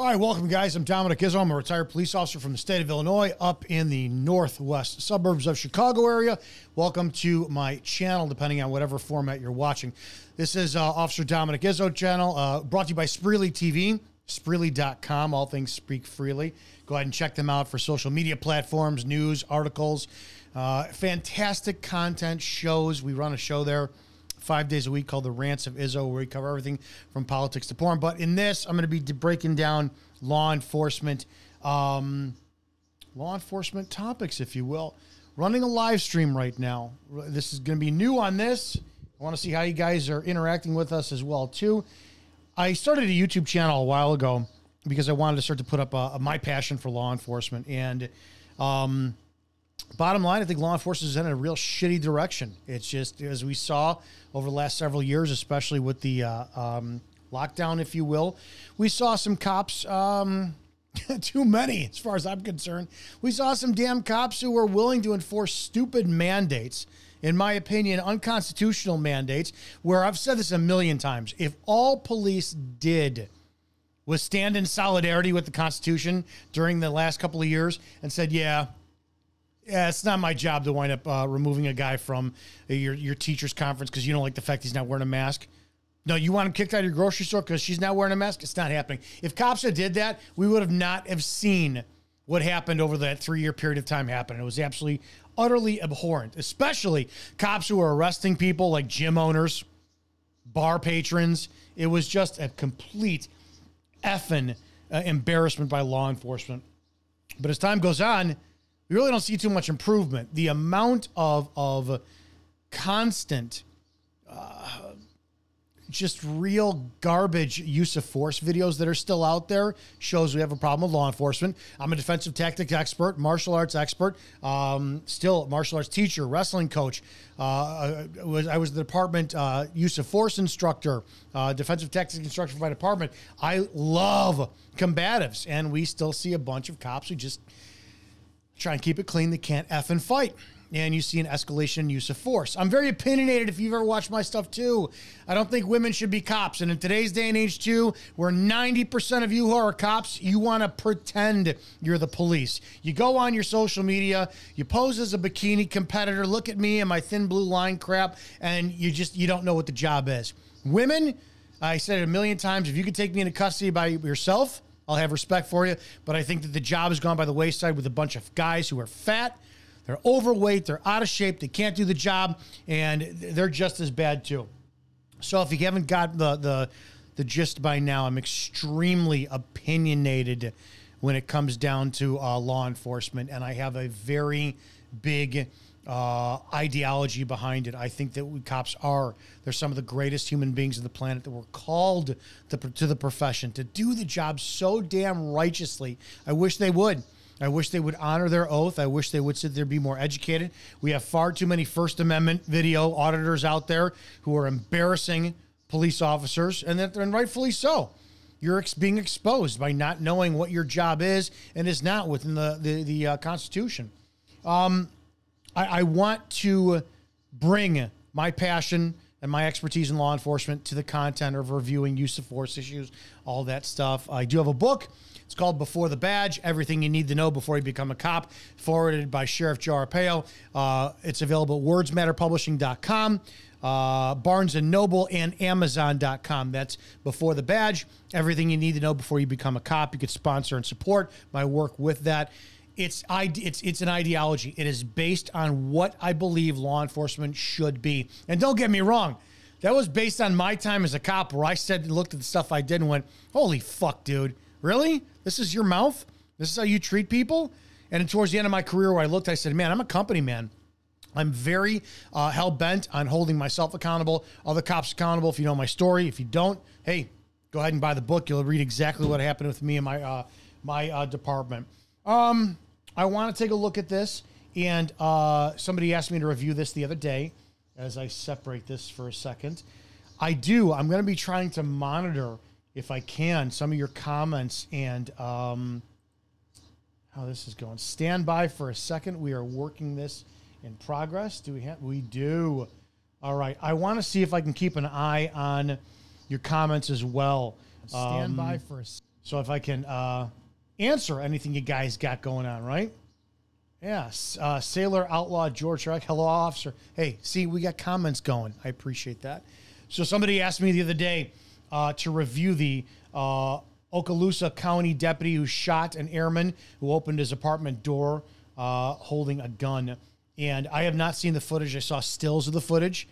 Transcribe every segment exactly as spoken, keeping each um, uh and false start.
All right, welcome, guys. I'm Dominic Izzo. I'm a retired police officer from the state of Illinois up in the northwest suburbs of Chicago area. Welcome to my channel, depending on whatever format you're watching. This is uh, Officer Dominic Izzo channel, uh, brought to you by Spreely T V, spreely dot com. All things speak freely. Go ahead and check them out for social media platforms, news, articles, uh, fantastic content, shows. We run a show there five days a week called the Rants of Izzo, where we cover everything from politics to porn. But in this, I'm going to be breaking down law enforcement, um, law enforcement topics, if you will. Running a live stream right now. This is going to be new on this. I want to see how you guys are interacting with us as well, too. I started a YouTube channel a while ago because I wanted to start to put up uh, my passion for law enforcement. And um, bottom line, I think law enforcement is in a real shitty direction. It's just, as we saw over the last several years, especially with the uh, um, lockdown, if you will, we saw some cops, um, too many as far as I'm concerned. We saw some damn cops who were willing to enforce stupid mandates, in my opinion, unconstitutional mandates, where I've said this a million times. If all police did was stand in solidarity with the Constitution during the last couple of years and said, yeah, yeah, it's not my job to wind up uh, removing a guy from your, your teacher's conference because you don't like the fact he's not wearing a mask. No, you want him kicked out of your grocery store because she's not wearing a mask? It's not happening. If cops had did that, we would have not have seen what happened over that three-year period of time happened. It was absolutely, utterly abhorrent, especially cops who were arresting people like gym owners, bar patrons. It was just a complete effing uh, embarrassment by law enforcement. But as time goes on, we really don't see too much improvement. The amount of, of constant, uh, just real garbage use of force videos that are still out there shows we have a problem with law enforcement. I'm a defensive tactic expert, martial arts expert, um, still martial arts teacher, wrestling coach. Uh, I, was, I was the department uh, use of force instructor, uh, defensive tactics instructor for my department. I love combatives, and we still see a bunch of cops who just try and keep it clean. They can't F and fight. And you see an escalation in use of force. I'm very opinionated if you've ever watched my stuff, too. I don't think women should be cops. And in today's day and age, too, where ninety percent of you who are cops, you want to pretend you're the police. You go on your social media, you pose as a bikini competitor, look at me and my thin blue line crap, and you just, you don't know what the job is. Women, I said it a million times, if you could take me into custody by yourself, I'll have respect for you. But I think that the job has gone by the wayside with a bunch of guys who are fat, they're overweight, they're out of shape, they can't do the job, and they're just as bad, too. So if you haven't got the, the, the gist by now, I'm extremely opinionated when it comes down to uh, law enforcement, and I have a very big uh, ideology behind it. I think that we cops are, they're some of the greatest human beings on the planet that were called to, to the profession, to do the job so damn righteously. I wish they would. I wish they would honor their oath. I wish they would sit there and be more educated. We have far too many First Amendment video auditors out there who are embarrassing police officers, and, that, and rightfully so. You're ex being exposed by not knowing what your job is and is not within the, the, the uh, Constitution. Um, I, I want to bring my passion and my expertise in law enforcement to the content of reviewing use of force issues, all that stuff. I do have a book. It's called Before the Badge, Everything You Need to Know Before You Become a Cop, forwarded by Sheriff Joe Arpaio. Uh, it's available at words matter publishing dot com, uh, Barnes and Noble, and amazon dot com. That's Before the Badge, Everything You Need to Know Before You Become a Cop. You could sponsor and support my work with that. It's, it's, it's an ideology. It is based on what I believe law enforcement should be. And don't get me wrong. That was based on my time as a cop where I said and looked at the stuff I did and went, holy fuck, dude. Really? This is your mouth? This is how you treat people? And towards the end of my career where I looked, I said, man, I'm a company man. I'm very uh, hell-bent on holding myself accountable, other cops accountable. If you know my story, if you don't, hey, go ahead and buy the book. You'll read exactly what happened with me and my, uh, my uh, department. Um, I want to take a look at this. And uh, somebody asked me to review this the other day as I separate this for a second. I do. I'm going to be trying to monitor, if I can, some of your comments and um, how this is going. Stand by for a second. We are working this in progress. Do we have? We do. All right. I want to see if I can keep an eye on your comments as well. Stand um, by for a second. So if I can uh, answer anything you guys got going on, right? Yeah, uh, Sailor Outlaw George Shrek, hello, officer. Hey, see, we got comments going. I appreciate that. So somebody asked me the other day uh, to review the uh, Okaloosa County deputy who shot an airman who opened his apartment door uh, holding a gun. And I have not seen the footage. I saw stills of the footage.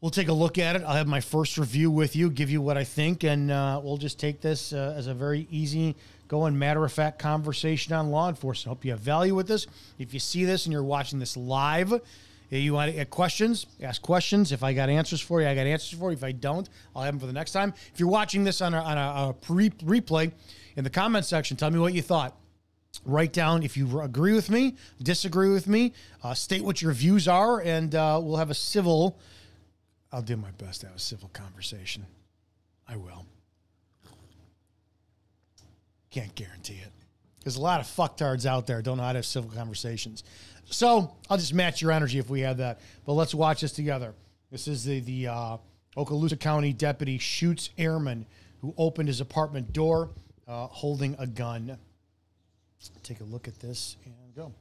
We'll take a look at it. I'll have my first review with you, give you what I think, and uh, we'll just take this uh, as a very easy-going, matter-of-fact conversation on law enforcement. Hope you have value with this. If you see this and you're watching this live, you want to ask questions, ask questions. If I got answers for you, I got answers for you. If I don't, I'll have them for the next time. If you're watching this on a, on a, a pre replay, in the comment section, tell me what you thought. Write down if you agree with me, disagree with me, uh, state what your views are, and uh, we'll have a civil... I'll do my best to have a civil conversation. I will. Can't guarantee it. There's a lot of fucktards out there don't know how to have civil conversations. So I'll just match your energy if we have that. But let's watch this together. This is the, the uh, Okaloosa County deputy shoots airman who opened his apartment door uh, holding a gun. Take a look at this and go.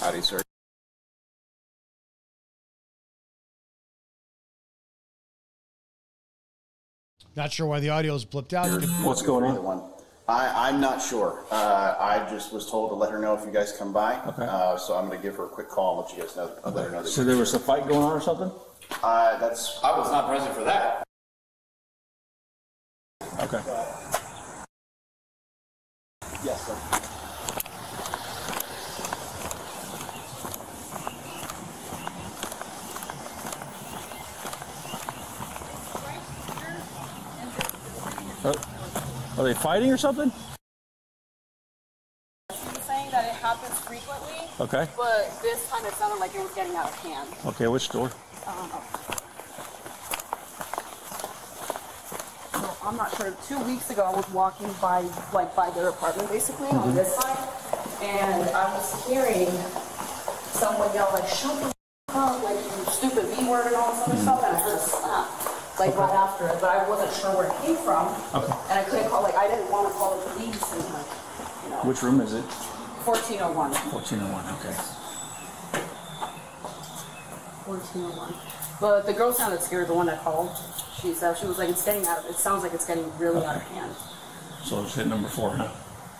Howdy, sir. Not sure why the audio is blipped out. What's going on? I, I'm not sure. Uh, I just was told to let her know if you guys come by. Okay. Uh, so I'm going to give her a quick call and let you guys know. Okay. Let her know. So there was a fight going on or something? Uh, that's. I was not present for that. Okay. Uh, yes, sir. Oh. Are they fighting or something? She's saying that it happens frequently. Okay. But this time it sounded like it was getting out of hand. Okay, which store? I don't know. Well, I'm not sure. Two weeks ago I was walking by, like, by their apartment, basically, mm-hmm. on this side. And I was hearing someone yell, like, shut the f*** up, like, you stupid B-word and all this other mm-hmm. stuff. And I heard a slap. Like okay. right after it, but I wasn't sure where it came from, okay. and I couldn't call. Like I didn't want to call the police. And, like, you know. Which room is it? fourteen oh one. fourteen oh one. Okay. fourteen oh one. But the girl sounded scared. The one that called, she said she was like, "It's getting out of. It sounds like it's getting really okay. out of hand." So it's hit number four, huh?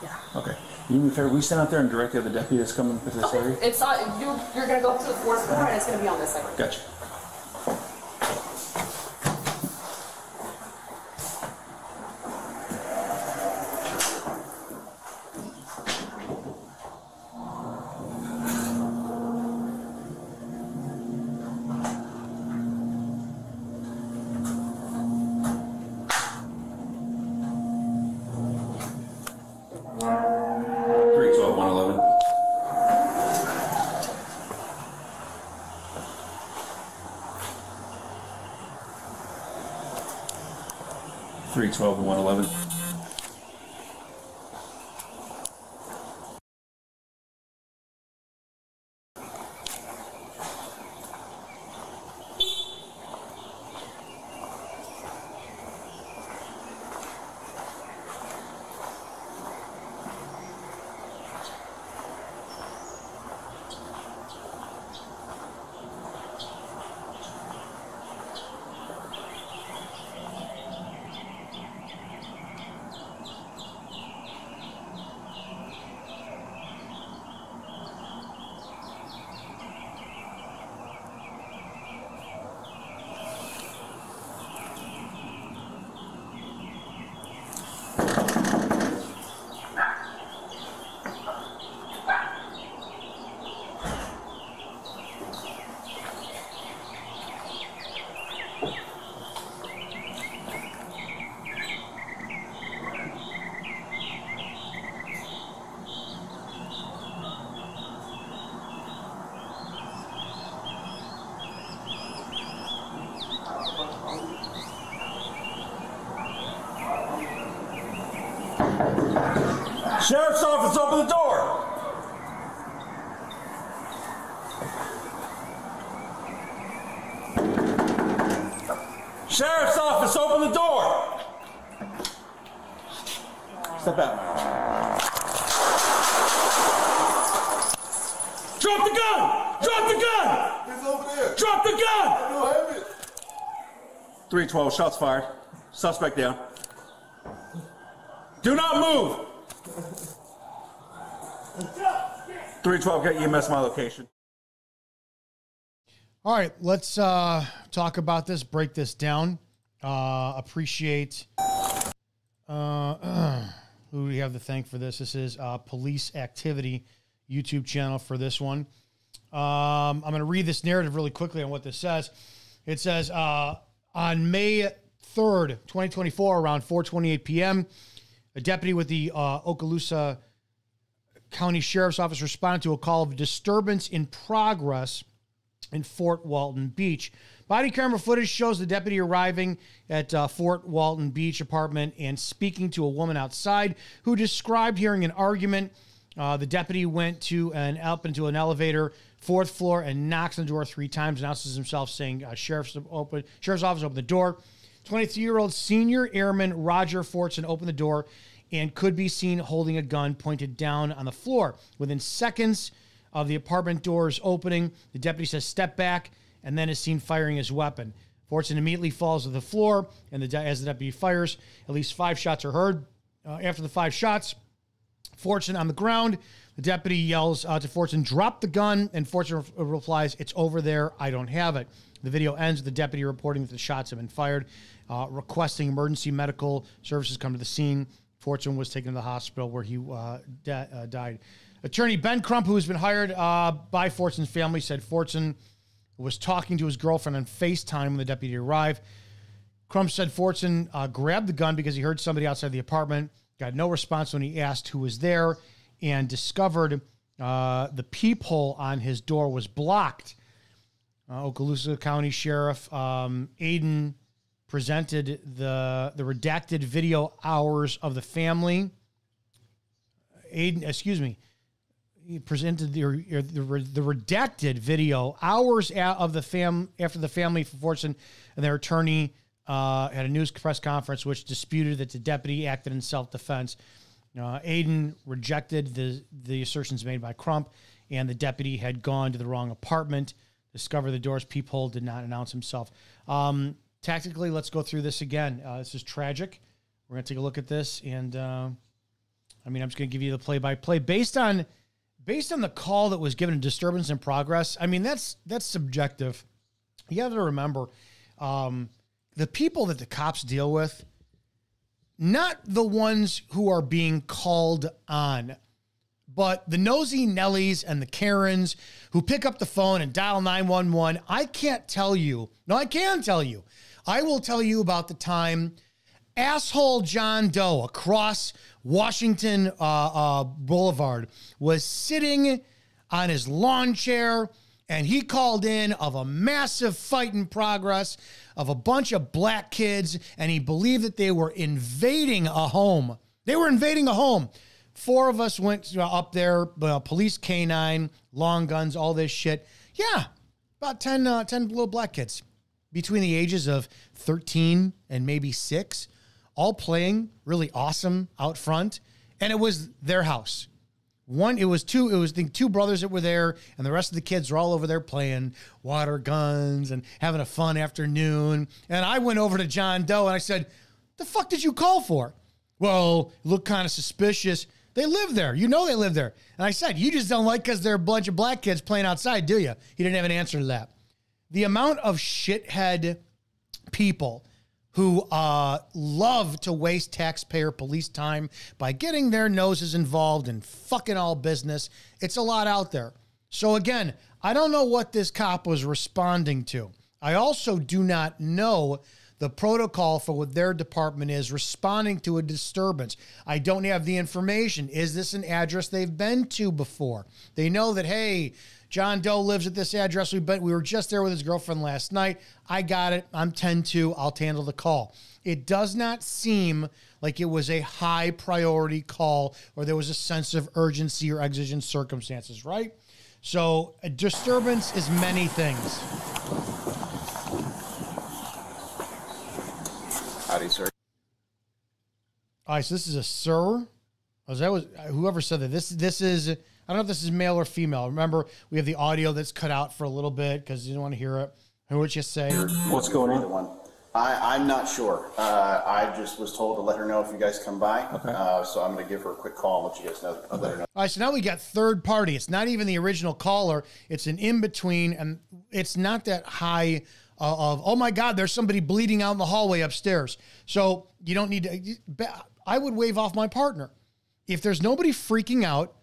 Yeah. Okay. You be fair. We stand out there and direct the other deputy that's coming to this okay. area. It's not. You're, you're going to go up to the fourth floor, and it's going to be on this side. Gotcha. twelve and one eleven. supposed to open the door. Sheriff's office, open the door. Step out. Drop the gun! Drop the gun! It's over there. Drop the gun! I don't have it. three twelve, shots fired. Suspect down. Do not move! three twelve, get E M S my location. All right, let's uh, talk about this, break this down. Uh, appreciate... Uh, uh, who do we have to thank for this? This is uh, Police Activity YouTube channel for this one. Um, I'm going to read this narrative really quickly on what this says. It says, uh, on May third, twenty twenty-four, around four twenty-eight p m, a deputy with the uh, Okaloosa County Sheriff's Office responded to a call of disturbance in progress in Fort Walton Beach. Body camera footage shows the deputy arriving at uh, Fort Walton Beach apartment and speaking to a woman outside who described hearing an argument. Uh, the deputy went to an up into an elevator, fourth floor, and knocks on the door three times, announces himself saying, uh, Sheriff's open, Sheriff's office opened the door. twenty-three-year-old senior airman Roger Fortson opened the door and could be seen holding a gun pointed down on the floor. Within seconds of the apartment doors opening, the deputy says, step back, and then is seen firing his weapon. Fortson immediately falls to the floor, and the, as the deputy fires, at least five shots are heard. Uh, after the five shots... Fortson on the ground. The deputy yells out to Fortson, drop the gun, and Fortson re replies, it's over there, I don't have it. The video ends with the deputy reporting that the shots have been fired, uh, requesting emergency medical services come to the scene. Fortson was taken to the hospital where he uh, uh, died. Attorney Ben Crump, who has been hired uh, by Fortson's family, said Fortson was talking to his girlfriend on FaceTime when the deputy arrived. Crump said Fortson uh, grabbed the gun because he heard somebody outside the apartment. Got no response when he asked who was there and discovered uh, the peephole on his door was blocked. Uh, Okaloosa County Sheriff um, Aiden presented the, the redacted video hours of the family. Aiden, excuse me, he presented the, the, the redacted video hours of the fam, after the family for Fortson and their attorney Uh, at a news press conference, which disputed that the deputy acted in self-defense. Uh, Aiden rejected the, the assertions made by Crump, and the deputy had gone to the wrong apartment, discovered the door's peephole, did not announce himself. Um, tactically, let's go through this again. Uh, this is tragic. We're going to take a look at this, and uh, I mean, I'm just going to give you the play-by-play. Based on, based on the call that was given, a disturbance in progress, I mean, that's, that's subjective. You have to remember... Um, The people that the cops deal with, not the ones who are being called on, but the nosy Nellies and the Karens who pick up the phone and dial nine one one. I can't tell you. No, I can tell you. I will tell you about the time asshole John Doe across Washington uh, uh, Boulevard was sitting on his lawn chair, and he called in of a massive fight in progress of a bunch of black kids, and he believed that they were invading a home. They were invading a home. Four of us went up there, uh, police canine, long guns, all this shit. Yeah, about ten, uh, ten little black kids between the ages of thirteen and maybe six, all playing really awesome out front, and it was their house. One, it was two, it was the two brothers that were there, and the rest of the kids were all over there playing water guns and having a fun afternoon. And I went over to John Doe and I said, the fuck did you call for? Well, look kind of suspicious. They live there. You know they live there. And I said, you just don't like because they're a bunch of black kids playing outside, do you? He didn't have an answer to that. The amount of shithead people who uh, love to waste taxpayer police time by getting their noses involved in fucking all business. It's a lot out there. So again, I don't know what this cop was responding to. I also do not know The protocol for what their department is responding to a disturbance. I don't have the information. Is this an address they've been to before? They know that, hey, John Doe lives at this address. We we were just there with his girlfriend last night. I got it. I'm ten two. I'll handle the call. It does not seem like it was a high priority call or there was a sense of urgency or exigent circumstances, right? So a disturbance is many things. Howdy, sir. All right, so this is a sir. Was that was whoever said that? This this is, I don't know if this is male or female. Remember, we have the audio that's cut out for a little bit because you don't want to hear it. And what you say? What's going on? One. I I'm not sure. Uh, I just was told to let her know if you guys come by. Okay. Uh, so I'm going to give her a quick call and let you guys know. I'll let her know. All right, so now we got third party. It's not even the original caller. It's an in between, and it's not that high. Of, oh my God, there's somebody bleeding out in the hallway upstairs. So you don't need to, I would wave off my partner. If there's nobody freaking out,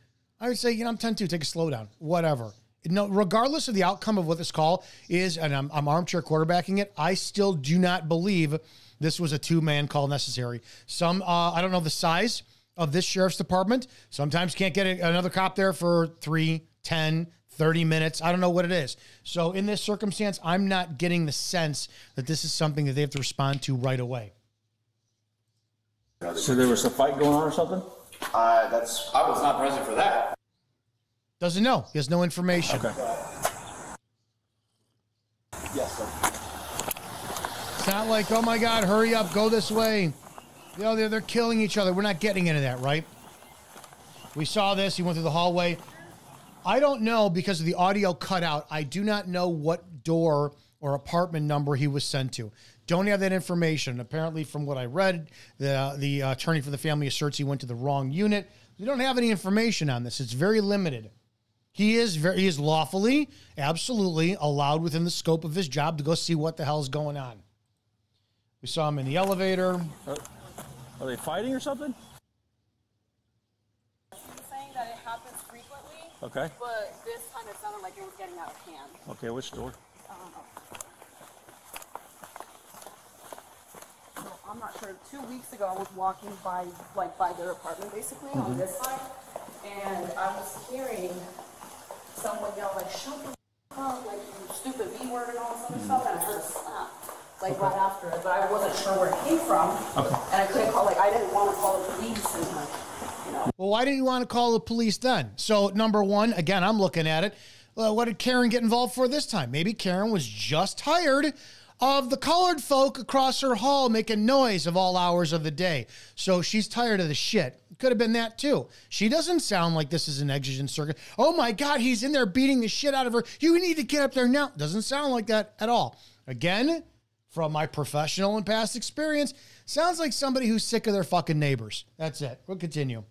I would say, you know, I'm ten two, take a slow down, whatever. No, regardless of the outcome of what this call is, and I'm, I'm armchair quarterbacking it, I still do not believe this was a two-man call necessary. Some, uh, I don't know the size of this sheriff's department, sometimes can't get a, another cop there for three, ten, thirty minutes. I don't know what it is. So in this circumstance, I'm not getting the sense that this is something that they have to respond to right away. So there was a fight going on or something? Uh, that's I was not present for that. Doesn't know. He has no information. Okay. Yes, sir. It's not like, oh my God, hurry up, go this way. You know, they're, they're killing each other. We're not getting into that, right? We saw this. He went through the hallway. I don't know because of the audio cutout. I do not know what door or apartment number he was sent to. Don't have that information. Apparently, from what I read, the the attorney for the family asserts he went to the wrong unit. We don't have any information on this. It's very limited. He is very he is lawfully, absolutely allowed within the scope of his job to go see what the hell's going on. We saw him in the elevator. Are, are they fighting or something? Okay. But this time it sounded like it was getting out of hand. Okay, which door? I don't know. Well, I'm not sure. Two weeks ago, I was walking by, like, by their apartment, basically, mm-hmm. on this side, and I was hearing someone yell, like, "Shut the f up!" like you stupid B word and all this other mm-hmm. stuff, and I heard a slap, like okay. right after it. But I wasn't sure where it came from, okay. and I couldn't call. Like, I didn't want to call the police and like. Well, why didn't you want to call the police then? So, number one, again, I'm looking at it. Well, what did Karen get involved for this time? Maybe Karen was just tired of the colored folk across her hall making noise of all hours of the day. So she's tired of the shit. Could have been that too. She doesn't sound like this is an exigent circuit. Oh my God, he's in there beating the shit out of her. You need to get up there now. Doesn't sound like that at all. Again, from my professional and past experience, sounds like somebody who's sick of their fucking neighbors. That's it. We'll continue.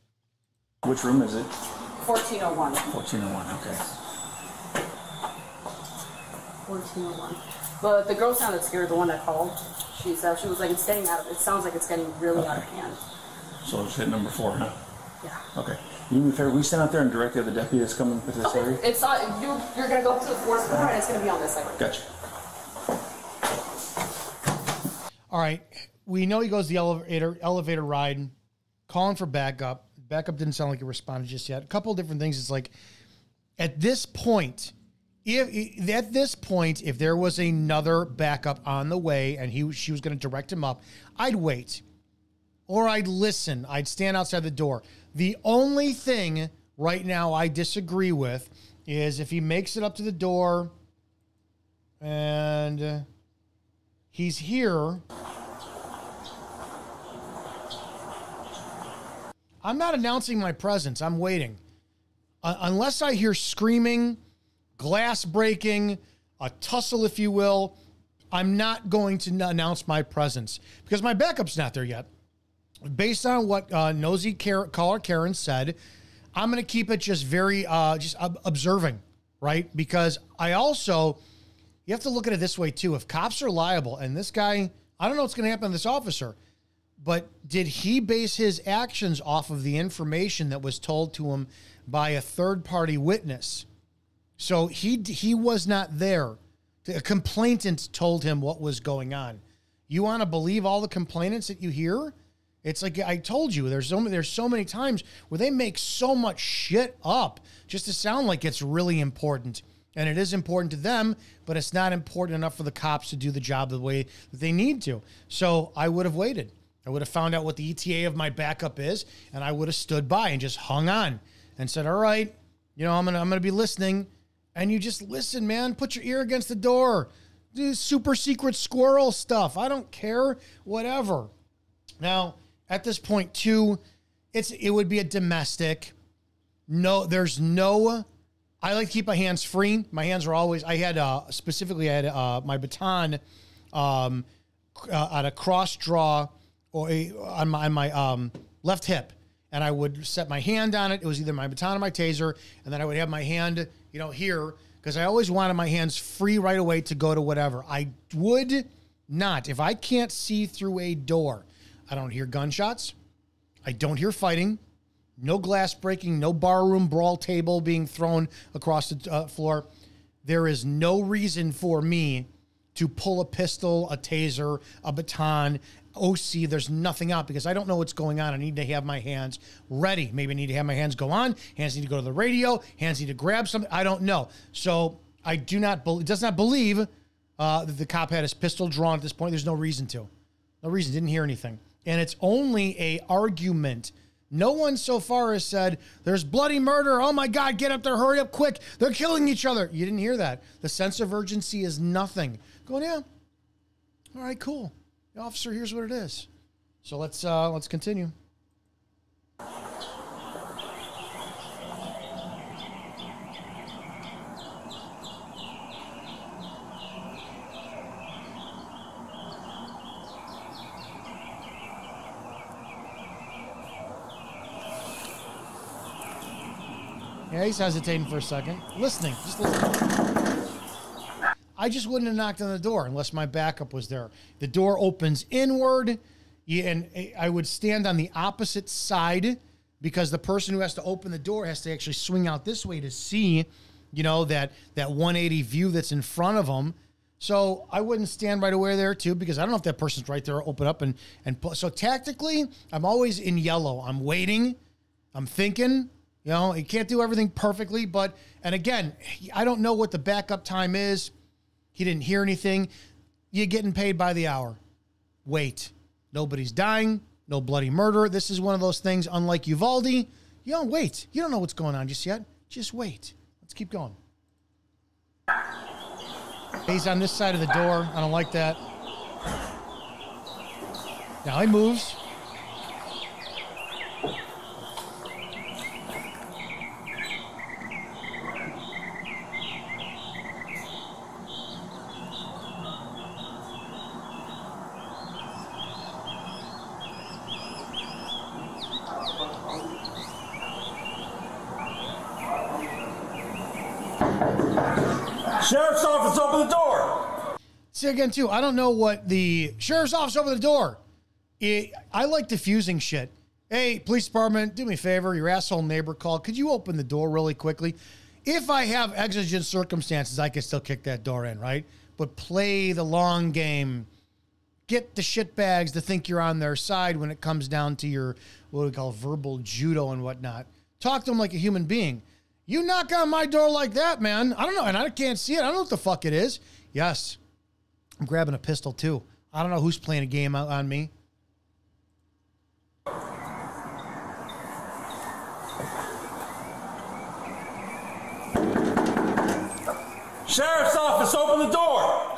Which room is it? fourteen oh one. fourteen oh one, okay. fourteen oh one. But the girl sounded scared, the one that called. She said, she was like, it's getting out of, it sounds like it's getting really okay. out of hand. So it's hit number four, huh? Yeah. Okay. You be fair, we stand out there and directly the deputy that's coming with this okay. area? It's not, you, you're going to go up to the fourth floor and it's going to be on this side. Gotcha. All right. We know he goes the elevator, elevator ride, calling for backup. Backup didn't sound like it responded just yet. A couple of different things. It's like, at this point, if at this point, if there was another backup on the way and he she was going to direct him up, I'd wait, or I'd listen. I'd stand outside the door. The only thing right now I disagree with is if he makes it up to the door and he's here. I'm not announcing my presence. I'm waiting. Uh, unless I hear screaming, glass breaking, a tussle, if you will, I'm not going to announce my presence because my backup's not there yet. Based on what uh, nosy car caller Karen said, I'm going to keep it just very, uh, just ob observing, right? Because I also, you have to look at it this way too. If cops are liable and this guy, I don't know what's going to happen to this officer. But did he base his actions off of the information that was told to him by a third-party witness? So he he was not there. The complainant told him what was going on. You want to believe all the complainants that you hear? It's like I told you, there's so many, there's so many times where they make so much shit up just to sound like it's really important. And it is important to them, but it's not important enough for the cops to do the job the way that they need to. So I would have waited. I would have found out what the E T A of my backup is, and I would have stood by and just hung on and said, all right, you know, I'm going to I'm gonna be listening. And you just listen, man. Put your ear against the door. Do super secret squirrel stuff. I don't care. Whatever. Now, at this point, too, it's it would be a domestic. No, there's no... I like to keep my hands free. My hands are always... I had, uh, specifically, I had uh, my baton um, uh, on a cross-draw... Or a, on my, on my um, left hip, and I would set my hand on it. It was either my baton or my taser, and then I would have my hand, you know, here, because I always wanted my hands free right away to go to whatever. I would not, if I can't see through a door, I don't hear gunshots, I don't hear fighting, no glass breaking, no barroom brawl table being thrown across the uh, floor. There is no reason for me to pull a pistol, a taser, a baton, O C, there's nothing out because I don't know what's going on. I need to have my hands ready. Maybe I need to have my hands go on. Hands need to go to the radio. Hands need to grab something. I don't know. So I do not believe, does not believe uh, that the cop had his pistol drawn at this point. There's no reason to. No reason. Didn't hear anything. And it's only a argument. No one so far has said, there's bloody murder. Oh my God, get up there. Hurry up quick. They're killing each other. You didn't hear that. The sense of urgency is nothing. Going, yeah. All right, cool. Officer, here's what it is. So let's uh, let's continue. Yeah, he's hesitating for a second. Listening, just listening. I just wouldn't have knocked on the door unless my backup was there. The door opens inward, and I would stand on the opposite side because the person who has to open the door has to actually swing out this way to see, you know, that, that one eighty view that's in front of them. So I wouldn't stand right away there, too, because I don't know if that person's right there. Open up and, and pull. So tactically, I'm always in yellow. I'm waiting. I'm thinking. You know, you can't do everything perfectly. But, and again, I don't know what the backup time is. He didn't hear anything. You're getting paid by the hour. Wait. Nobody's dying. No bloody murder. This is one of those things, unlike Uvalde, you don't wait. You don't know what's going on just yet. Just wait. Let's keep going. He's on this side of the door. I don't like that. Now he moves. Sheriff's office, open the door. See, again, too, I don't know what the sheriff's office, open the door. It, I like diffusing shit. Hey, police department, do me a favor. Your asshole neighbor called. Could you open the door really quickly? If I have exigent circumstances, I can still kick that door in, right? But play the long game. Get the shitbags to think you're on their side when it comes down to your, what we call verbal judo and whatnot. Talk to them like a human being. You knock on my door like that, man. I don't know, and I can't see it. I don't know what the fuck it is. Yes, I'm grabbing a pistol, too. I don't know who's playing a game on me. Sheriff's office, open the door.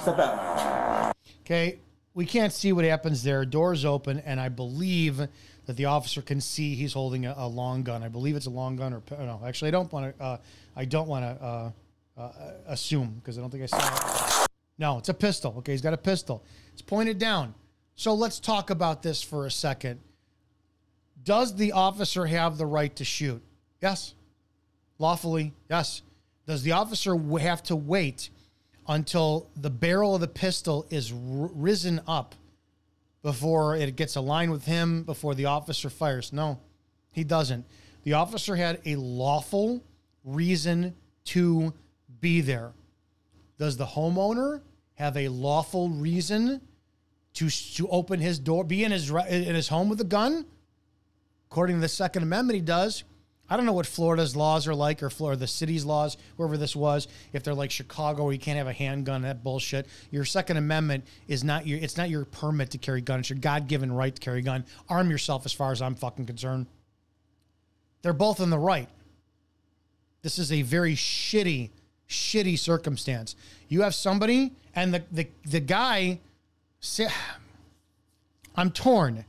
Step out. Okay, we can't see what happens there. Door's open, and I believe... that the officer can see he's holding a, a long gun. I believe it's a long gun, or no? Actually, I don't want to. Uh, I don't want to uh, uh, assume because I don't think I saw it. No, it's a pistol. Okay, he's got a pistol. It's pointed down. So let's talk about this for a second. Does the officer have the right to shoot? Yes, lawfully. Yes. Does the officer have to wait until the barrel of the pistol is risen up before it gets aligned with him, before the officer fires? No, he doesn't. The officer had a lawful reason to be there. Does the homeowner have a lawful reason to to open his door, be in his in his home with a gun? According to the Second Amendment, he does. I don't know what Florida's laws are like, or Florida, the city's laws, wherever this was. If they're like Chicago, where you can't have a handgun, that bullshit. Your Second Amendment is not your, it's not your permit to carry a gun. It's your God-given right to carry a gun. Arm yourself, as far as I'm fucking concerned. They're both in the right. This is a very shitty, shitty circumstance. You have somebody, and the, the, the guy, I'm torn,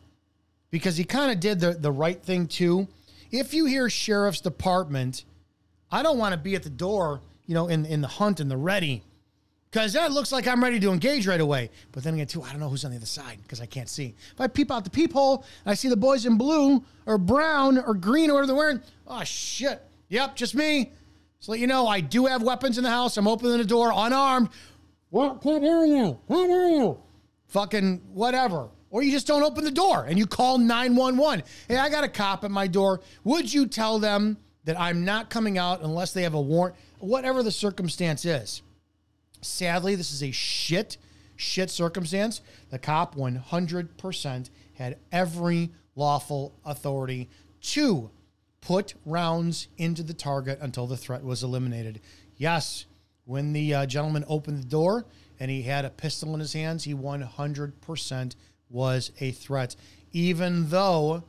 because he kind of did the, the right thing too. If you hear sheriff's department, I don't want to be at the door, you know, in, in the hunt and the ready, because that looks like I'm ready to engage right away. But then again, too, I don't know who's on the other side, because I can't see. If I peep out the peephole and I see the boys in blue or brown or green or whatever they're wearing, oh, shit. Yep, just me. So let you know, I do have weapons in the house. I'm opening the door, unarmed. What? Can't hear you. Can't hear you. Fucking whatever. Or you just don't open the door and you call nine one one. Hey, I got a cop at my door. Would you tell them that I'm not coming out unless they have a warrant? Whatever the circumstance is. Sadly, this is a shit, shit circumstance. The cop one hundred percent had every lawful authority to put rounds into the target until the threat was eliminated. Yes, when the uh, gentleman opened the door and he had a pistol in his hands, he one hundred percent was a threat, even though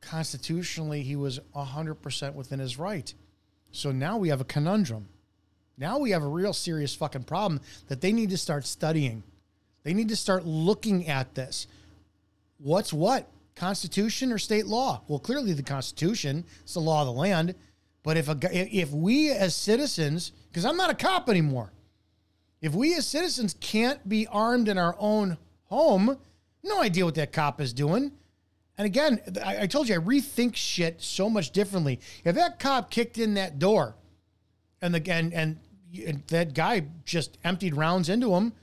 constitutionally he was one hundred percent within his right. So now we have a conundrum. Now we have a real serious fucking problem that they need to start studying. They need to start looking at this. What's what? Constitution or state law? Well, clearly the Constitution. It's the law of the land. But if, a, if we as citizens, because I'm not a cop anymore, if we as citizens can't be armed in our own home, no idea what that cop is doing. And again, I, I told you, I rethink shit so much differently. If that cop kicked in that door and, the, and, and, and that guy just emptied rounds into him,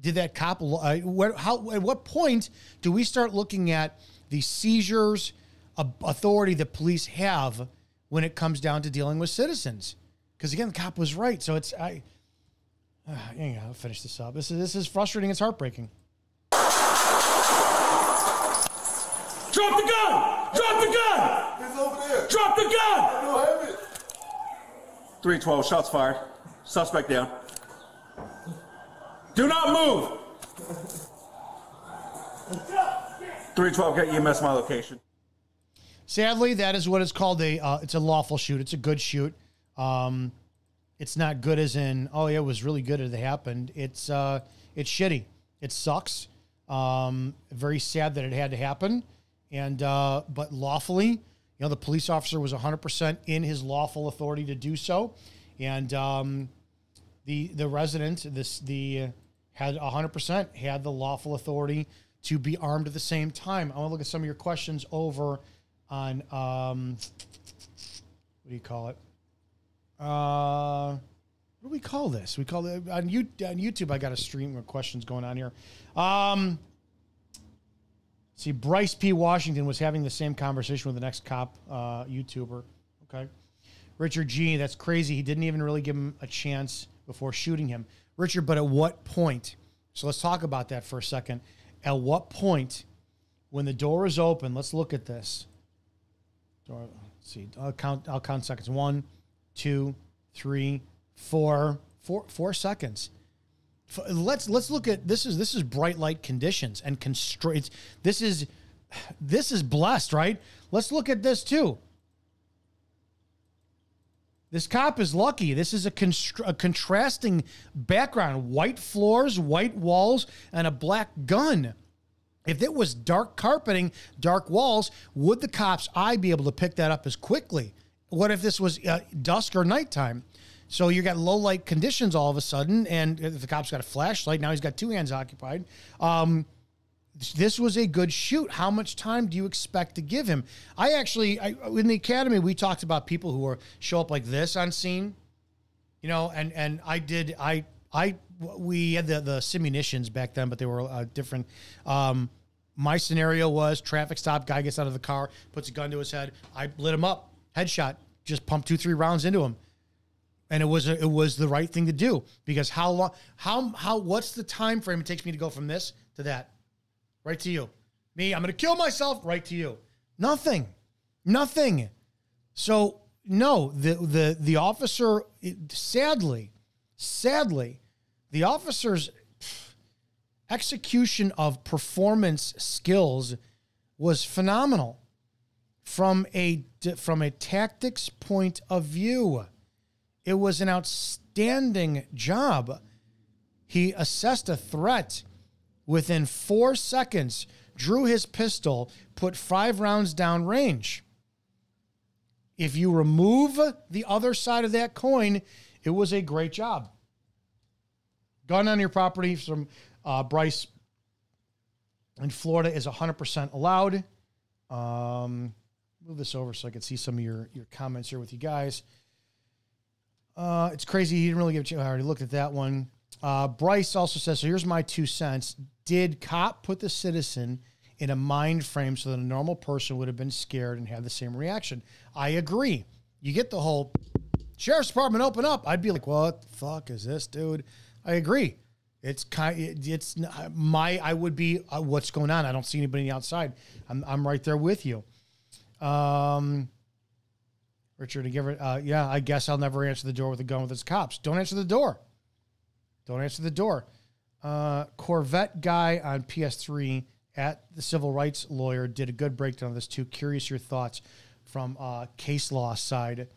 did that cop, uh, what, how, at what point do we start looking at the seizures, uh, authority that police have when it comes down to dealing with citizens? Because again, the cop was right. So it's, I, uh, hang on, I'll finish this up. This is, this is frustrating. It's heartbreaking. Drop the gun! Drop the gun! It's over there. Drop the gun! I don't have it. three twelve, shots fired. Suspect down. Do not move! three twelve, get E M S my location. Sadly, that is what it's called. A, uh, it's a lawful shoot. It's a good shoot. Um, it's not good as in, oh, yeah, it was really good as it happened. It's, uh, it's shitty. It sucks. Um, very sad that it had to happen. And, uh, but lawfully, you know, the police officer was one hundred percent in his lawful authority to do so. And, um, the, the resident, this, the, had one hundred percent had the lawful authority to be armed at the same time. I want to look at some of your questions over on, um, what do you call it? Uh, what do we call this? We call it on YouTube. I got a stream of questions going on here. Um, See, Bryce P. Washington was having the same conversation with the next cop uh, YouTuber. Okay. Richard G., that's crazy. He didn't even really give him a chance before shooting him. Richard, but at what point? So let's talk about that for a second. At what point, when the door is open, let's look at this. Door, let's see. I'll count, I'll count seconds. One, two, three, four, four, four seconds. Let's let's look at this. Is this is bright light conditions and constraints. This is this is blessed, right? Let's look at this too. This cop is lucky. This is a, constr a contrasting background: white floors, white walls, and a black gun. If it was dark carpeting, dark walls, would the cop's eye be able to pick that up as quickly? What if this was uh, dusk or nighttime? So you got low light conditions all of a sudden, and the cop's got a flashlight. Now he's got two hands occupied. Um, this was a good shoot. How much time do you expect to give him? I actually, I, in the academy, we talked about people who are show up like this on scene, you know, and, and I did, I, I, we had the, the simunitions back then, but they were uh, different. Um, my scenario was traffic stop, guy gets out of the car, puts a gun to his head. I lit him up, headshot, just pumped two, three rounds into him. And it was a, it was the right thing to do, because how long, how how what's the time frame it takes me to go from this to that? Right to you. Me, I'm going to kill myself. Right to you. Nothing. Nothing. So no, the the the officer, it, sadly, sadly, the officer's execution of performance skills was phenomenal from a from a tactics point of view. It was an outstanding job. He assessed a threat within four seconds, drew his pistol, put five rounds down range. If you remove the other side of that coin, it was a great job. Gun on your property from uh, Bryce in Florida is one hundred percent allowed. Um, move this over so I can see some of your, your comments here with you guys. Uh, it's crazy. He didn't really give a chance. I already looked at that one. Uh, Bryce also says, so here's my two cents. Did cop put the citizen in a mind frame so that a normal person would have been scared and had the same reaction? I agree. You get the whole sheriff's department open up. I'd be like, what the fuck is this, dude? I agree. It's kind it, it's my, I would be, uh, what's going on? I don't see anybody outside. I'm, I'm right there with you. Um, Richard, uh, yeah, I guess I'll never answer the door with a gun with its cops. Don't answer the door. Don't answer the door. Uh, Corvette guy on P S three at the Civil Rights Lawyer did a good breakdown of this too. Curious your thoughts from uh, case law side.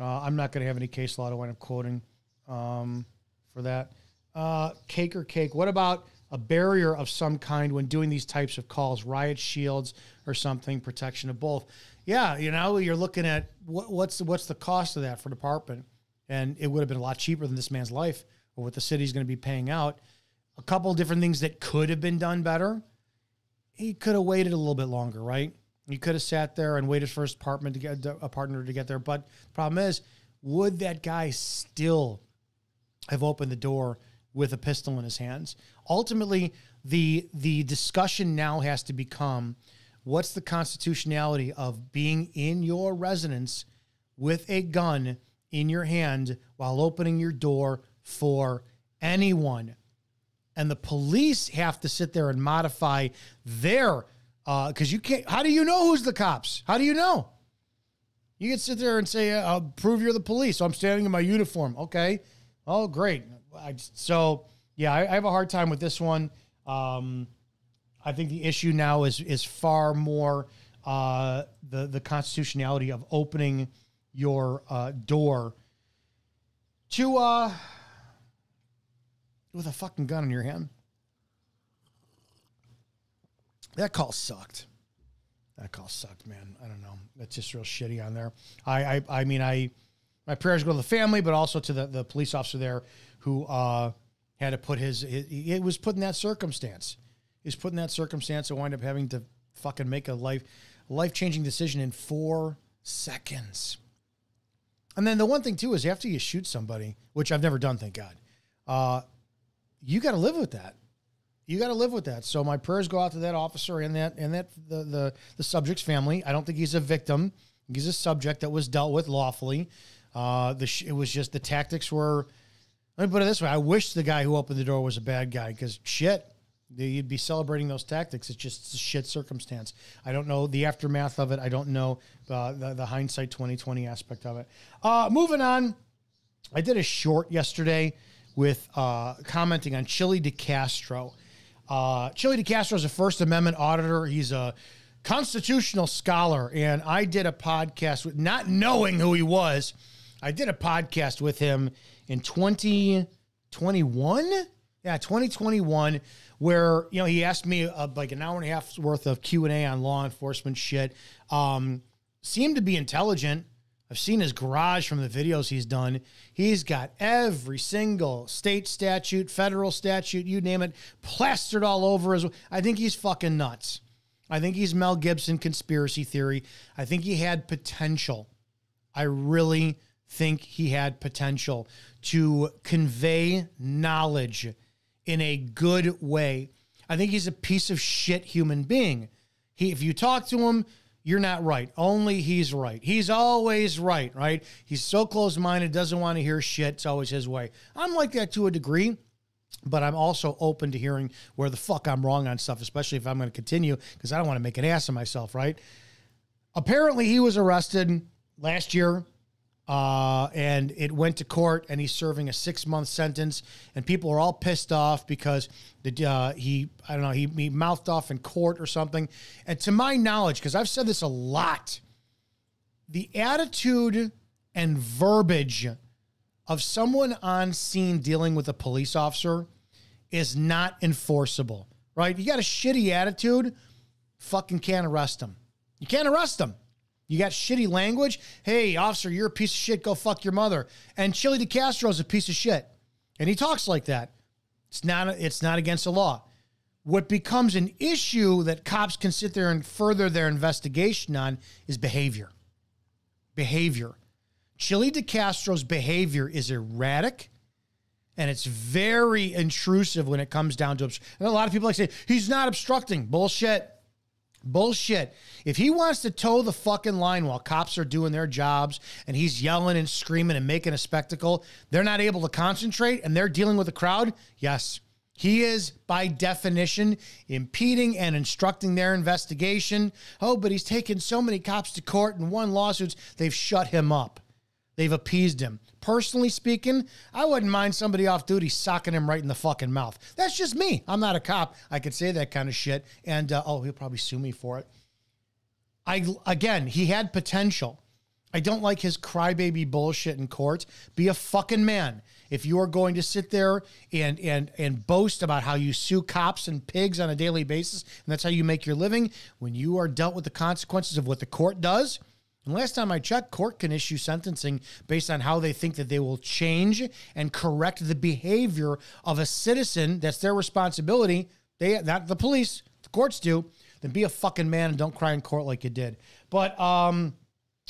Uh, I'm not going to have any case law to what I'm quoting um, for that. Uh, cake or cake, what about a barrier of some kind when doing these types of calls, riot shields or something, protection of both? Yeah, you know, you're looking at what, what's what's the cost of that for department, and it would have been a lot cheaper than this man's life or what the city's going to be paying out. A couple of different things that could have been done better. He could have waited a little bit longer, right? He could have sat there and waited for his department to get a partner to get there. But the problem is, would that guy still have opened the door with a pistol in his hands? Ultimately, the the discussion now has to become, what's the constitutionality of being in your residence with a gun in your hand while opening your door for anyone? And the police have to sit there and modify their, uh, because you can't, how do you know who's the cops? How do you know? You can sit there and say, uh, I'll prove you're the police. So I'm standing in my uniform. Okay. Oh, great. I, so, yeah, I, I have a hard time with this one. Um, I think the issue now is is far more uh, the the constitutionality of opening your uh, door to uh, with a fucking gun in your hand. That call sucked. That call sucked, man. I don't know. That's just real shitty on there. I I, I mean I my prayers go to the family, but also to the the police officer there who uh, had to put his it was put in that circumstance. Is put in that circumstance and wind up having to fucking make a life, life-changing decision in four seconds. And then the one thing, too, is after you shoot somebody, which I've never done, thank God, uh, you got to live with that. You got to live with that. So my prayers go out to that officer and that and that the, the, the subject's family. I don't think he's a victim. He's a subject that was dealt with lawfully. Uh, the sh it was just the tactics were, let me put it this way, I wish the guy who opened the door was a bad guy, because shit, you'd be celebrating those tactics. It's just a shit circumstance. I don't know the aftermath of it. I don't know uh, the, the hindsight twenty twenty aspect of it. Uh, moving on, I did a short yesterday with uh, commenting on Chille De Castro. Uh, Chille De Castro is a First Amendment auditor. He's a constitutional scholar, and I did a podcast with, not knowing who he was, I did a podcast with him in twenty twenty-one? Yeah, twenty twenty-one, where, you know, he asked me uh, like an hour and a half worth of Q and A on law enforcement shit. Um, seemed to be intelligent. I've seen his garage from the videos he's done. He's got every single state statute, federal statute, you name it, plastered all over his. I think he's fucking nuts. I think he's Mel Gibson conspiracy theory. I think he had potential. I really think he had potential to convey knowledge in a good way. I think he's a piece of shit human being. He, if you talk to him, you're not right. Only he's right. He's always right, right? He's so closed-minded, doesn't want to hear shit. It's always his way. I'm like that to a degree, but I'm also open to hearing where the fuck I'm wrong on stuff, especially if I'm going to continue, because I don't want to make an ass of myself, right? Apparently, he was arrested last year, uh, and it went to court, and he's serving a six-month sentence, and people are all pissed off because the, uh, he, I don't know, he, he mouthed off in court or something. And to my knowledge, because I've said this a lot, the attitude and verbiage of someone on scene dealing with a police officer is not enforceable, right? You got a shitty attitude, fucking can't arrest them. You can't arrest them. You got shitty language. Hey, officer, you're a piece of shit. Go fuck your mother. And Chille De Castro is a piece of shit, and he talks like that. It's not, it's not against the law. What becomes an issue that cops can sit there and further their investigation on is behavior. Behavior. Chille De Castro's behavior is erratic, and it's very intrusive when it comes down to obstruction. And a lot of people like to say, he's not obstructing. Bullshit. Bullshit. If he wants to toe the fucking line while cops are doing their jobs and he's yelling and screaming and making a spectacle, they're not able to concentrate and they're dealing with a crowd. Yes, he is by definition impeding and obstructing their investigation. Oh, but he's taken so many cops to court and won lawsuits. They've shut him up. They've appeased him. Personally speaking, I wouldn't mind somebody off duty socking him right in the fucking mouth. That's just me. I'm not a cop. I could say that kind of shit. And, uh, oh, he'll probably sue me for it. I, again, he had potential. I don't like his crybaby bullshit in court. Be a fucking man. If you are going to sit there and, and, and boast about how you sue cops and pigs on a daily basis, and that's how you make your living, when you are dealt with the consequences of what the court does. And last time I checked, court can issue sentencing based on how they think that they will change and correct the behavior of a citizen. That's their responsibility. They, not the police, the courts do. Then be a fucking man and don't cry in court like you did. But um,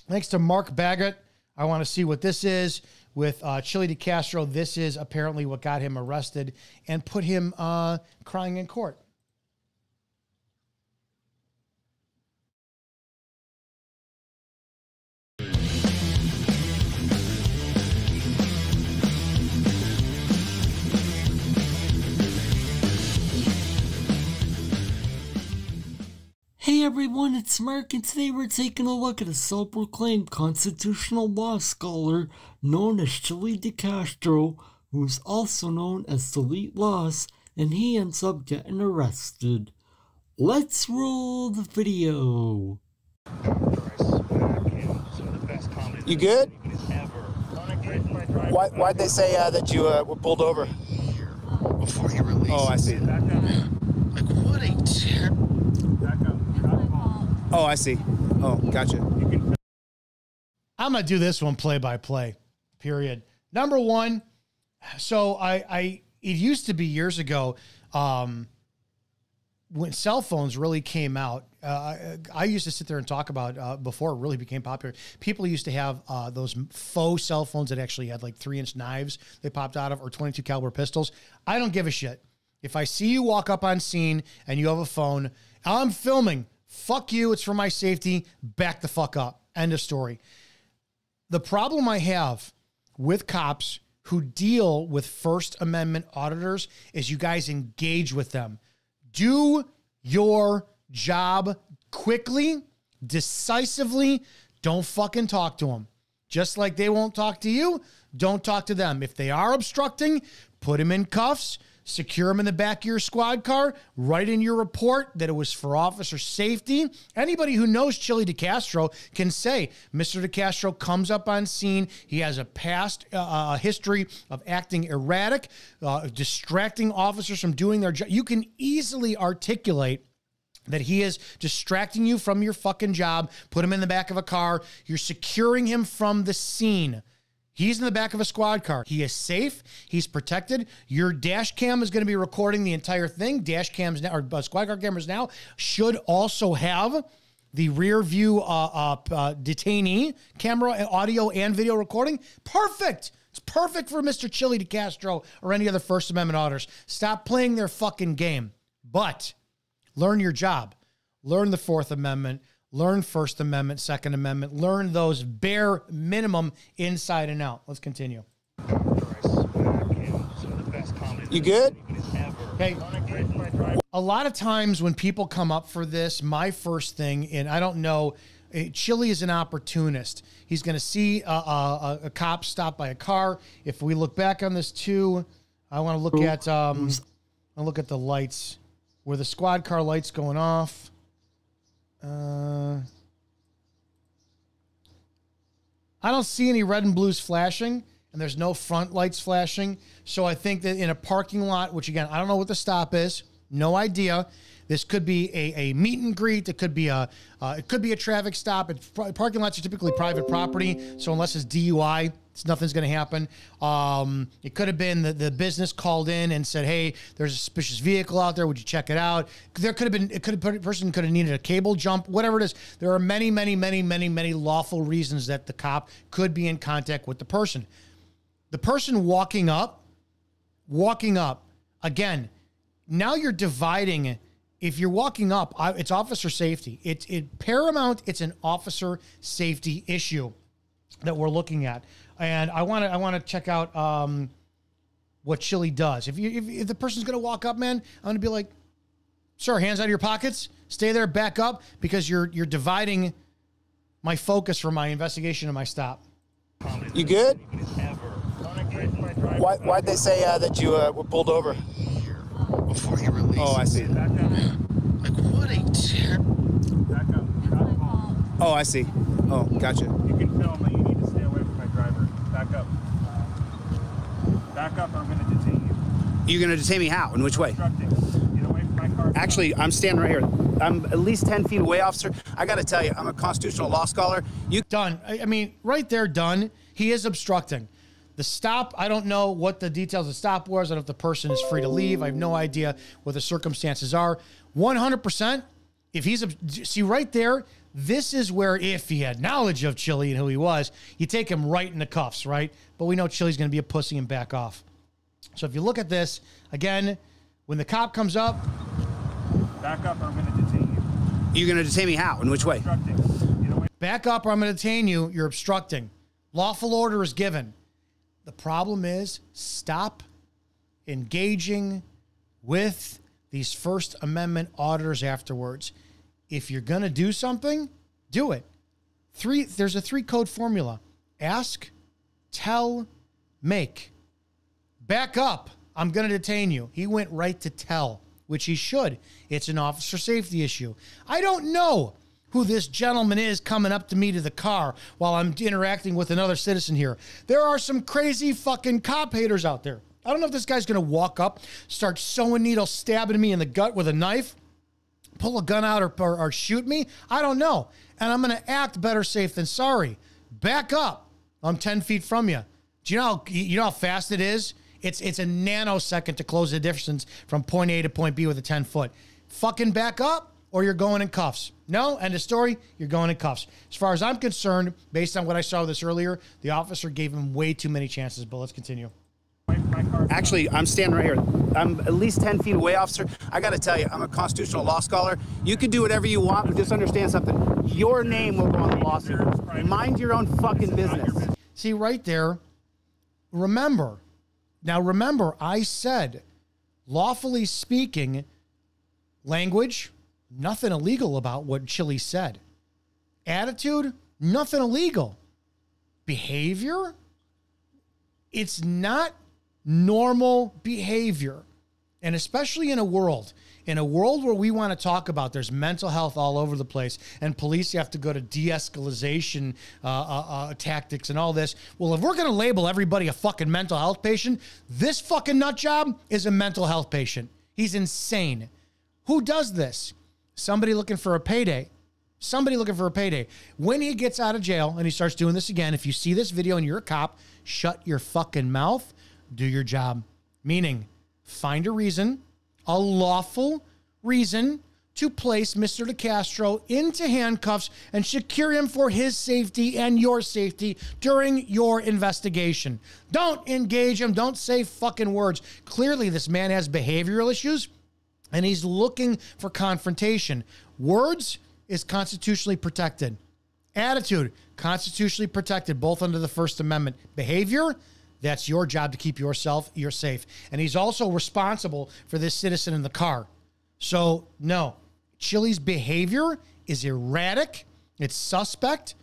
thanks to Mark Baggett, I want to see what this is with uh, Chille De Castro. This is apparently what got him arrested and put him uh, crying in court. Hey everyone, it's Mark, and today we're taking a look at a self-proclaimed constitutional law scholar known as Chille De Castro, who is also known as Sal It Loss, and he ends up getting arrested. Let's roll the video. You good? Why, why'd they say uh, that you uh, were pulled over? Before he releases. Oh, I see. Like, what a terrible... Oh, I see. Oh, gotcha. I'm going to do this one play by play, period. Number one, so I, I it used to be years ago um, when cell phones really came out. Uh, I, I used to sit there and talk about, uh, before it really became popular, people used to have uh, those faux cell phones that actually had like three-inch knives they popped out of, or twenty-two caliber pistols. I don't give a shit. If I see you walk up on scene and you have a phone, I'm filming. Fuck you, it's for my safety, back the fuck up. End of story. The problem I have with cops who deal with First Amendment auditors is you guys engage with them. Do your job quickly, decisively. Don't fucking talk to them. Just like they won't talk to you, don't talk to them. If they are obstructing, put them in cuffs. Secure them in the back of your squad car. Write in your report that it was for officer safety. Anybody who knows Chille De Castro can say, Mister De Castro comes up on scene. He has a past uh, history of acting erratic, uh, distracting officers from doing their job. You can easily articulate that he is distracting you from your fucking job. Put him in the back of a car. You're securing him from the scene. He's in the back of a squad car. He is safe. He's protected. Your dash cam is going to be recording the entire thing. Dash cams now, or uh, squad car cameras now, should also have the rear view uh, uh, uh, detainee camera, audio, and video recording. Perfect. It's perfect for Mister Chille De Castro or any other First Amendment auditors. Stop playing their fucking game. But learn your job. Learn the Fourth Amendment. Learn First Amendment, Second Amendment. Learn those bare minimum inside and out. Let's continue. You good? Okay. A lot of times when people come up for this, my first thing, and I don't know, Chille is an opportunist. He's going to see a, a, a cop stopped by a car. If we look back on this too, I want to look at um, I look at the lights where the squad car lights going off. Uh, I don't see any red and blues flashing, and there's no front lights flashing. So I think that in a parking lot, which again, I don't know what the stop is, no idea. This could be a, a meet and greet. It could be a uh, it could be a traffic stop. It's, parking lots are typically private property, so unless it's D U I, it's, nothing's going to happen. Um, it could have been the, the business called in and said, "Hey, there's a suspicious vehicle out there. Would you check it out?" There could have been it could have, person could have needed a cable jump, whatever it is. There are many, many, many, many, many lawful reasons that the cop could be in contact with the person. The person walking up, walking up again. Now you're dividing. If you're walking up, it's officer safety. It's it, paramount. It's an officer safety issue that we're looking at. And I want to I want to check out um, what Chille does. If you if, if the person's going to walk up, man, I'm going to be like, sir, hands out of your pockets. Stay there. Back up, because you're you're dividing my focus from my investigation and my stop. You good? Why why'd they say uh, that you uh, were pulled over? Before he releases. Oh, I see. Back up. Like, what a ter- Back up. Oh, I see. Oh, gotcha. You can film, but you need to stay away from my driver. Back up. Back up, or I'm going to detain you. You're going to detain me how? In which way? Get away from my car. Actually, I'm standing right here. I'm at least ten feet away, officer. I got to tell you, I'm a constitutional law scholar. You Done. I mean, right there, done. He is obstructing. The stop, I don't know what the details of the stop was. I don't know if the person is free to leave. I have no idea what the circumstances are. one hundred percent, if he's, see right there, this is where if he had knowledge of Chille and who he was, you take him right in the cuffs, right? But we know Chille's going to be a pussy and back off. So if you look at this, again, when the cop comes up. Back up or I'm going to detain you. You're going to detain me how? In which way? Back up or I'm going to detain you. You're obstructing. Lawful order is given. The problem is stop engaging with these First Amendment auditors afterwards. If you're going to do something, do it. Three, there's a three-code formula. Ask, tell, make. Back up. I'm going to detain you. He went right to tell, which he should. It's an officer safety issue. I don't know who this gentleman is coming up to me to the car while I'm interacting with another citizen here. There are some crazy fucking cop haters out there. I don't know if this guy's going to walk up, start sewing needles, stabbing me in the gut with a knife, pull a gun out or, or, or shoot me. I don't know. And I'm going to act better safe than sorry. Back up. I'm ten feet from you. Do you know how, you know how fast it is? It's, it's a nanosecond to close the distance from point A to point B with a ten foot. Fucking back up, or you're going in cuffs. No, end of story, you're going in cuffs. As far as I'm concerned, based on what I saw with this earlier, the officer gave him way too many chances, but let's continue. Actually, I'm standing right here. I'm at least ten feet away, officer. I gotta tell you, I'm a constitutional law scholar. You can do whatever you want, but just understand something. Your name will go on the lawsuit. Mind your own fucking business. See, right there, remember, now remember, I said, lawfully speaking, language, nothing illegal about what Chille said. Attitude, nothing illegal. Behavior, it's not normal behavior. And especially in a world, in a world where we want to talk about there's mental health all over the place and police have to go to de-escalation uh, uh, uh, tactics and all this. Well, if we're going to label everybody a fucking mental health patient, this fucking nut job is a mental health patient. He's insane. Who does this? Somebody looking for a payday. Somebody looking for a payday. When he gets out of jail and he starts doing this again, if you see this video and you're a cop, shut your fucking mouth, do your job. Meaning, find a reason, a lawful reason to place Mister De Castro into handcuffs and secure him for his safety and your safety during your investigation. Don't engage him. Don't say fucking words. Clearly, this man has behavioral issues, and he's looking for confrontation. Words is constitutionally protected. Attitude, constitutionally protected, both under the First Amendment. Behavior, that's your job to keep yourself, you're safe. And he's also responsible for this citizen in the car. So, no, Chille's behavior is erratic. It's suspect.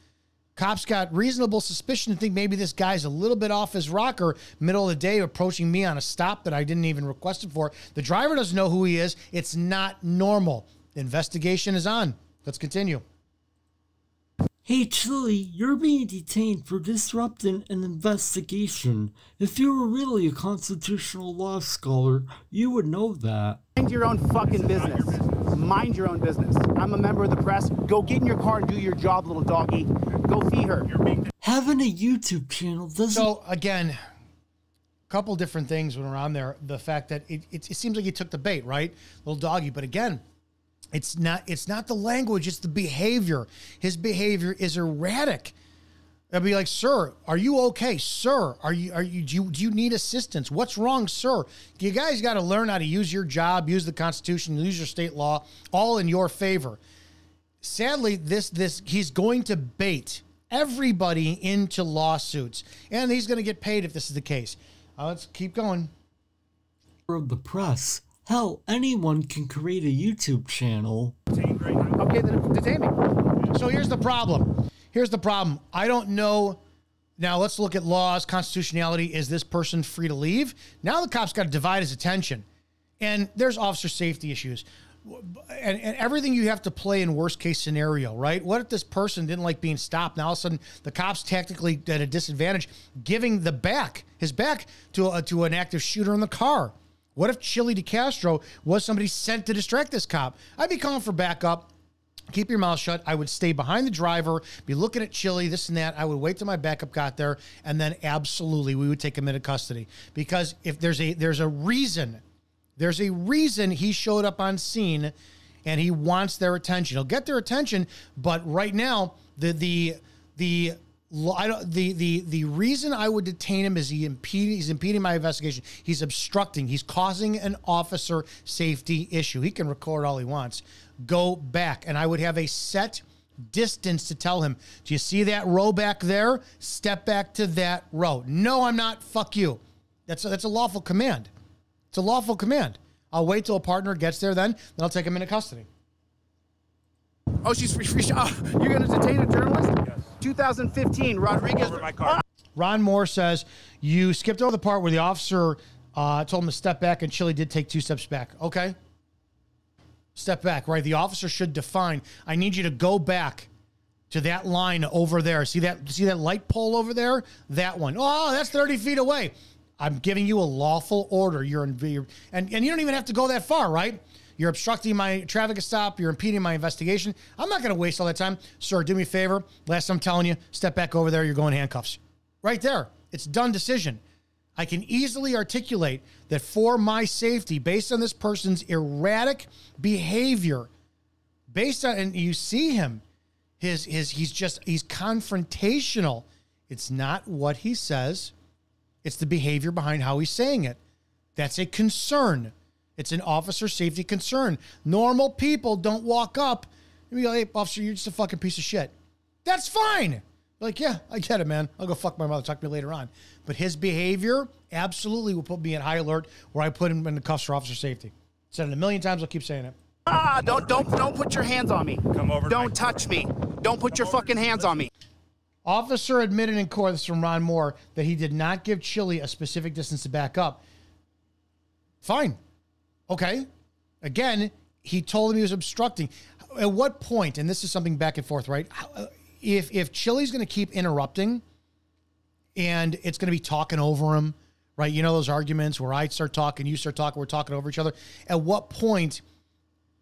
Cops got reasonable suspicion to think maybe this guy's a little bit off his rocker, middle of the day approaching me on a stop that I didn't even request it for. The driver doesn't know who he is. It's not normal. The investigation is on. Let's continue. Hey, Chille, you're being detained for disrupting an investigation. If you were really a constitutional law scholar, you would know that. Mind your own fucking business. Mind your own business. I'm a member of the press. Go get in your car and do your job, little doggy. Go feed her. Having a YouTube channel doesn't... So, again, a couple different things went around there. The fact that it, it, it seems like he took the bait, right? Little doggy. But again... It's not, it's not the language, it's the behavior. His behavior is erratic. I'd be like, sir, are you okay? Sir, are you, are you, do you, do you need assistance? What's wrong, sir? You guys got to learn how to use your job, use the Constitution, use your state law, all in your favor. Sadly, this, this, he's going to bait everybody into lawsuits, and he's going to get paid if this is the case. Uh, let's keep going. Of the press. Hell, anyone can create a YouTube channel. Okay, then detain me. So here's the problem. Here's the problem. I don't know. Now let's look at laws, constitutionality. Is this person free to leave? Now the cop's got to divide his attention. And there's officer safety issues. And, and everything you have to play in worst case scenario, right? What if this person didn't like being stopped? Now all of a sudden the cop's tactically at a disadvantage, giving the back, his back to, a, to an active shooter in the car. What if Chille De Castro was somebody sent to distract this cop? I'd be calling for backup. Keep your mouth shut. I would stay behind the driver, be looking at Chille, this and that. I would wait till my backup got there, and then absolutely we would take him into custody. Because if there's a there's a reason, there's a reason he showed up on scene, and he wants their attention. He'll get their attention, but right now the the the. I don't, the, the, the reason I would detain him is he impede, he's impeding my investigation. He's obstructing. He's causing an officer safety issue. He can record all he wants. Go back. And I would have a set distance to tell him, do you see that row back there? Step back to that row. No, I'm not. Fuck you. That's a, that's a lawful command. It's a lawful command. I'll wait till a partner gets there then, then I'll take him into custody. Oh, she's free. free oh, you're going to detain a journalist? Yes. two thousand fifteen, Rodriguez. Ah. Ron Moore says, you skipped over the part where the officer uh, told him to step back, and Chille did take two steps back. Okay. Step back, right? The officer should define, I need you to go back to that line over there. See that, see that light pole over there? That one. Oh, that's thirty feet away. I'm giving you a lawful order. You're in, you're, and, and you don't even have to go that far, right? You're obstructing my traffic stop. You're impeding my investigation. I'm not going to waste all that time. Sir, do me a favor. Last time I'm telling you, step back over there. You're going handcuffs. Right there. It's done decision. I can easily articulate that for my safety, based on this person's erratic behavior, based on, and you see him, his, his, he's just, he's confrontational. It's not what he says. It's the behavior behind how he's saying it. That's a concern. It's an officer safety concern. Normal people don't walk up and be like, hey, officer, you're just a fucking piece of shit. That's fine. Like, yeah, I get it, man. I'll go fuck my mother. Talk to me later on. But his behavior absolutely will put me at high alert where I put him in the cuffs for officer safety. Said it a million times. I'll keep saying it. Ah, don't, don't, don't put your hands on me. Come over. Don't touch me. Don't put your fucking hands on me. Officer admitted in court, this is from Ron Moore, that he did not give Chille a specific distance to back up. Fine. Okay. Again, he told him he was obstructing. At what point, and this is something back and forth, right? If if Chille's going to keep interrupting and it's going to be talking over him, right? You know those arguments where I start talking, you start talking, we're talking over each other. At what point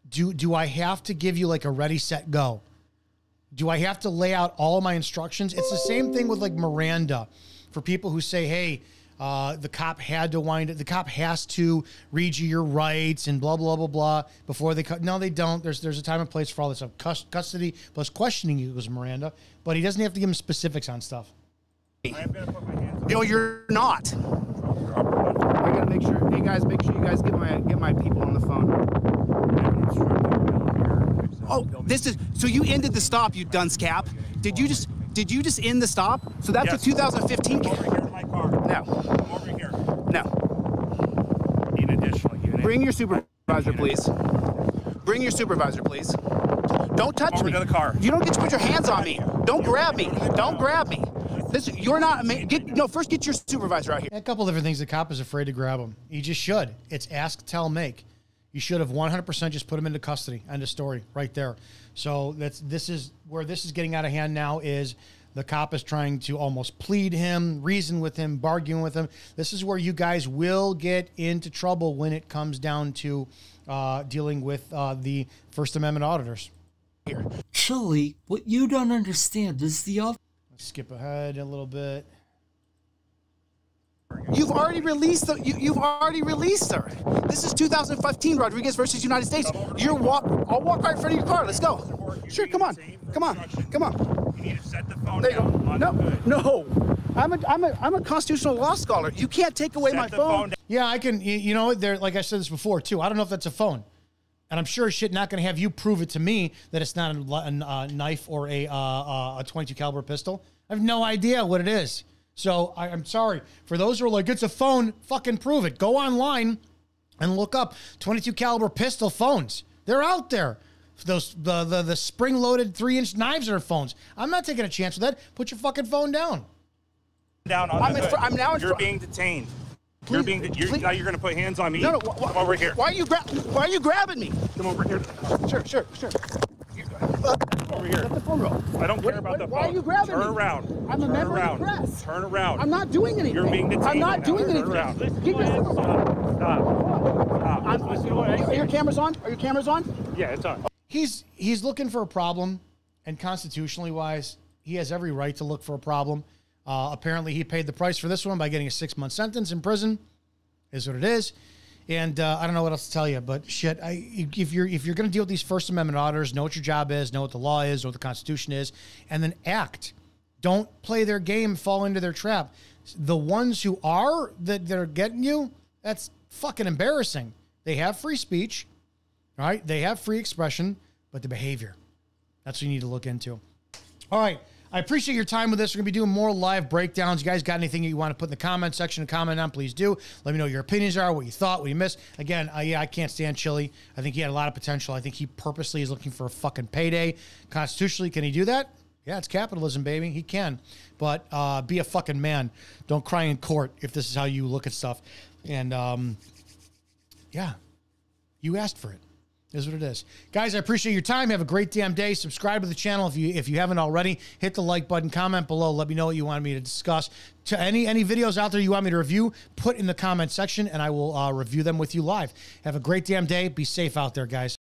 do do I have to give you like a ready, set, go? Do I have to lay out all my instructions? It's the same thing with like Miranda for people who say, hey, Uh, the cop had to wind it. The cop has to read you your rights and blah, blah, blah, blah before they cut. No, they don't. There's there's a time and place for all this stuff. Cus custody plus questioning you was Miranda, but he doesn't have to give him specifics on stuff. I am going to put my hands on. No, you're not. I got to make sure. Hey, guys, make sure you guys get my, get my people on the phone. Oh, this is, so you ended the stop, you dunce cap. Did you just, did you just end the stop? So that's yes. a two thousand fifteen cap. Over here in my car. No. Come over here. No. Need an additional unit. Bring your supervisor, please. Bring your supervisor, please. Don't touch over me. To the car. You don't get to put your hands on me. Don't grab me. Don't grab me. This, you're not, get, no, first get your supervisor out here. A couple different things the cop is afraid to grab him. He just should. It's ask, tell, make. You should have one hundred percent just put him into custody. End of story right there. So that's, this is where this is getting out of hand now is the cop is trying to almost plead him, reason with him, bargain with him. This is where you guys will get into trouble when it comes down to uh, dealing with uh, the First Amendment auditors. Here. Chille, what you don't understand is the other. Skip ahead a little bit. You've already released the, you, you've already released her. This is two thousand fifteen Rodriguez versus United States. You're walk. I'll walk right in front of your car. Let's go. Sure, come on, come on, come on. You need to set the phone down. No, no. I'm a I'm a I'm a constitutional law scholar. You can't take away my phone. Yeah, I can. You know, there. Like I said this before too. I don't know if that's a phone. And I'm sure shit not going to have you prove it to me that it's not a, a, a knife or a, uh, a twenty-two caliber pistol. I have no idea what it is. So I, I'm sorry. For those who are like, it's a phone, fucking prove it. Go online and look up twenty-two caliber pistol phones. They're out there. Those The, the, the spring-loaded three-inch knives are phones. I'm not taking a chance with that. Put your fucking phone down. Down on I'm, in I'm now in You're being detained. Please, you're being, you're, now you're going to put hands on me. No, no. Wh Come over here. Why are you Why are you grabbing me? Come over here. Sure, sure, sure. Here, uh, over here. Let the phone roll. I don't what, care about what, the phone. Why are you grabbing Turn me? Turn around. I'm a Turn member around. of the press. Turn around. I'm not doing anything. You're being detained. I'm not doing Turn anything. Around. Listen, Keep your stop. Stop. Stop. Stop. I'm, listen, are your cameras on? Are your cameras on? Yeah, it's on. He's he's looking for a problem, and constitutionally wise, he has every right to look for a problem. Uh, apparently, he paid the price for this one by getting a six-month sentence in prison. Is what it is, and uh, I don't know what else to tell you. But shit, I, if you're if you're going to deal with these First Amendment auditors, know what your job is, know what the law is, know what the Constitution is, and then act. Don't play their game, fall into their trap. The ones who are that that are getting you, that's fucking embarrassing. They have free speech, right? They have free expression, but the behavior, that's what you need to look into. All right. I appreciate your time with us. We're going to be doing more live breakdowns. You guys got anything you want to put in the comment section and comment on, please do. Let me know what your opinions are, what you thought, what you missed. Again, I, I can't stand Chille. I think he had a lot of potential. I think he purposely is looking for a fucking payday. Constitutionally, can he do that? Yeah, it's capitalism, baby. He can. But uh, be a fucking man. Don't cry in court if this is how you look at stuff. And, um, yeah, you asked for it. Is what it is. Guys, I appreciate your time. Have a great damn day. Subscribe to the channel if you if you haven't already. Hit the like button. Comment below. Let me know what you want me to discuss. To any, any videos out there you want me to review, put in the comment section, and I will uh, review them with you live. Have a great damn day. Be safe out there, guys.